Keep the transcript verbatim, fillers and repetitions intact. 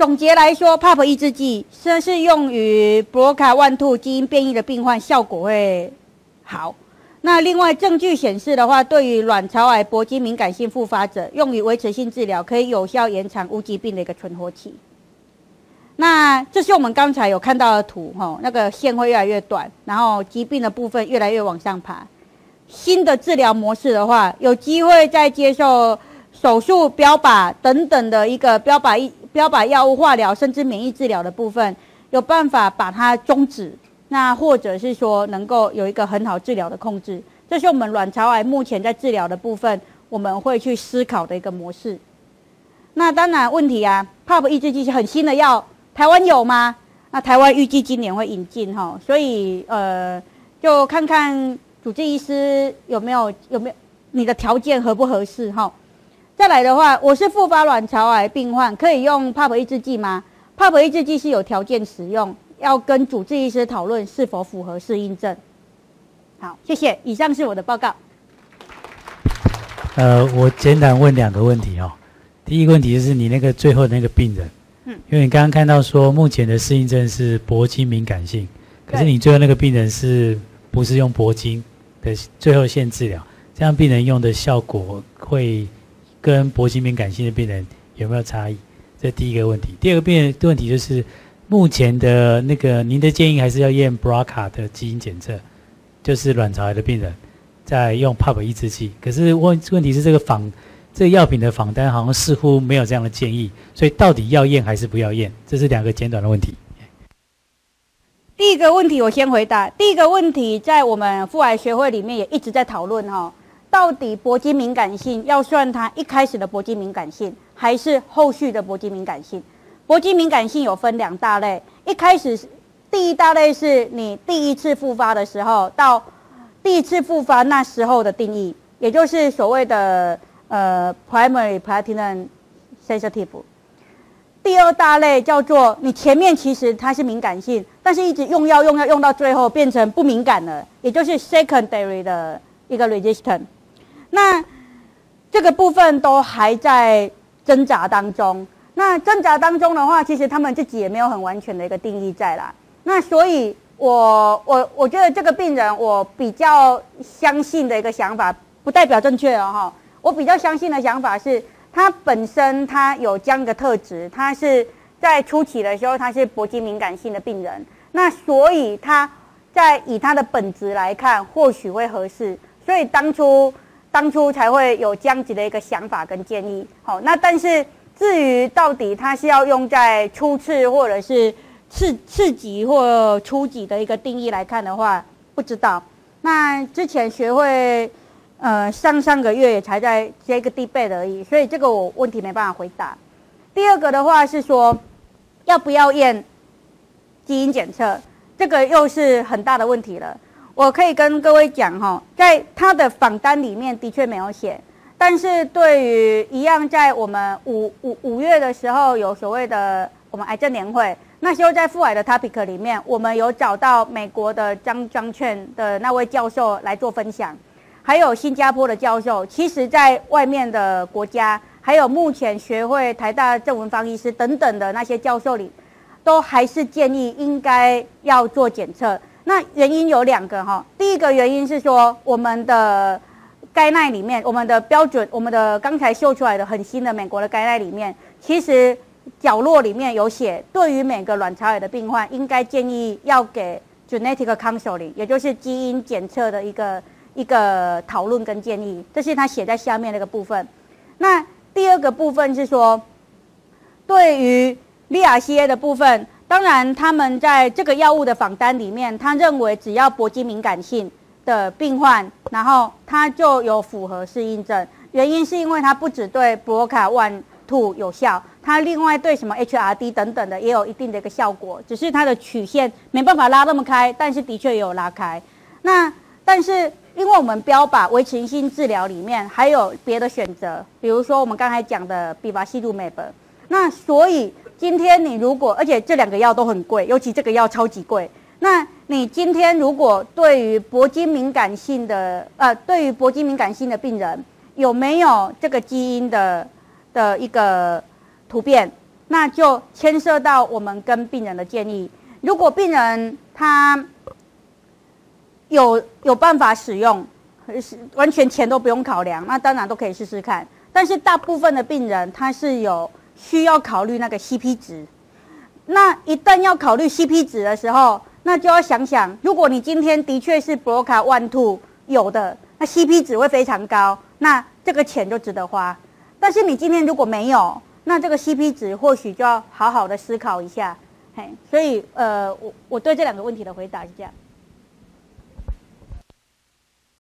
总结来说 ，P A R P 抑制剂虽是用于 B R C A one two 基因变异的病患，效果会好。那另外证据显示的话，对于卵巢癌、铂金敏感性复发者，用于维持性治疗可以有效延长无疾病的一个存活期。那这是我们刚才有看到的图，吼，那个线会越来越短，然后疾病的部分越来越往上爬。新的治疗模式的话，有机会再接受手术、标靶等等的一个标靶一。 标靶药物、化疗甚至免疫治疗的部分，有办法把它终止，那或者是说能够有一个很好治疗的控制，这是我们卵巢癌目前在治疗的部分，我们会去思考的一个模式。那当然问题啊 ，P A R P 抑制剂是很新的药，台湾有吗？那台湾预计今年会引进哈，所以呃，就看看主治医师有没有有没有你的条件合不合适哈。 再来的话，我是复发卵巢癌病患，可以用 P A R P 抑制剂吗 ？P A R P 抑制剂是有条件使用，要跟主治医师讨论是否符合适应症。好，谢谢。以上是我的报告。呃，我简短问两个问题哦。第一个问题就是你那个最后的那个病人，嗯，因为你刚刚看到说目前的适应症是铂金敏感性，可是你最后那个病人是不是用铂金的最后线治疗？这样病人用的效果会？ 跟铂金敏感性的病人有没有差异？这第一个问题。第二个病人问题就是，目前的那个您的建议还是要验 B R C A 的基因检测，就是卵巢癌的病人在用 P A R P 抑制剂。可是问问题是这个仿这个药品的仿单好像似乎没有这样的建议，所以到底要验还是不要验？这是两个简短的问题。第一个问题我先回答。第一个问题在我们妇癌学会里面也一直在讨论哦。 到底铂金敏感性要算它一开始的铂金敏感性，还是后续的铂金敏感性？铂金敏感性有分两大类，一开始第一大类是你第一次复发的时候，到第一次复发那时候的定义，也就是所谓的呃 primary platinum sensitive。第二大类叫做你前面其实它是敏感性，但是一直用药用药用到最后变成不敏感了，也就是 secondary 的一个 resistant。 那这个部分都还在挣扎当中。那挣扎当中的话，其实他们自己也没有很完全的一个定义在啦。那所以我，我我我觉得这个病人，我比较相信的一个想法，不代表正确哦哈。我比较相信的想法是，他本身他有这样的特质，他是在初期的时候他是铂金敏感性的病人，那所以他在以他的本质来看，或许会合适。所以当初。 当初才会有这样子的一个想法跟建议，好，那但是至于到底它是要用在初次或者是次次级或初级的一个定义来看的话，不知道。那之前学会，呃，上上个月也才在这个 debate 而已，所以这个我问题没办法回答。第二个的话是说，要不要验基因检测，这个又是很大的问题了。 我可以跟各位讲哈，在他的访单里面的确没有写，但是对于一样在我们五五五月的时候有所谓的我们癌症年会，那时候在妇癌的 topic 里面，我们有找到美国的张张劝的那位教授来做分享，还有新加坡的教授，其实在外面的国家，还有目前学会台大郑文芳医师等等的那些教授里，都还是建议应该要做检测。 那原因有两个哈，第一个原因是说我们的概念里面，我们的标准，我们的刚才秀出来的很新的美国的概念里面，其实角落里面有写，对于每个卵巢癌的病患，应该建议要给 genetic counseling， 也就是基因检测的一个一个讨论跟建议，这是他写在下面那个部分。那第二个部分是说，对于 B R C A 的部分。 当然，他们在这个药物的访单里面，他认为只要铂金敏感性的病患，然后他就有符合适应症。原因是因为它不只对 B R C A one two 有效，它另外对什么 H R D 等等的也有一定的一个效果，只是它的曲线没办法拉那么开，但是的确也有拉开。那但是因为我们标靶维持性治疗里面还有别的选择，比如说我们刚才讲的 Bevacizumab， 那所以。 今天你如果，而且这两个药都很贵，尤其这个药超级贵。那你今天如果对于铂金敏感性的，呃，对于铂金敏感性的病人有没有这个基因的的一个突变，那就牵涉到我们跟病人的建议。如果病人他有有办法使用，完全钱都不用考量，那当然都可以试试看。但是大部分的病人他是有需要考虑那个 C P 值。那一旦要考虑 C P 值的时候，那就要想想，如果你今天的确是 B R C A one two 有的，那 C P 值会非常高，那这个钱就值得花。但是你今天如果没有，那这个 C P 值或许就要好好的思考一下，嘿，所以呃，我我对这两个问题的回答是这样。